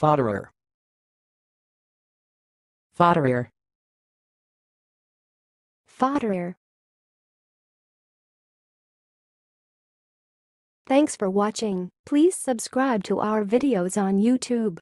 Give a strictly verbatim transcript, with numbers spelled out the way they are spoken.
Fodderer. Fodderer. Fodderer. Thanks for watching. Please subscribe to our videos on YouTube.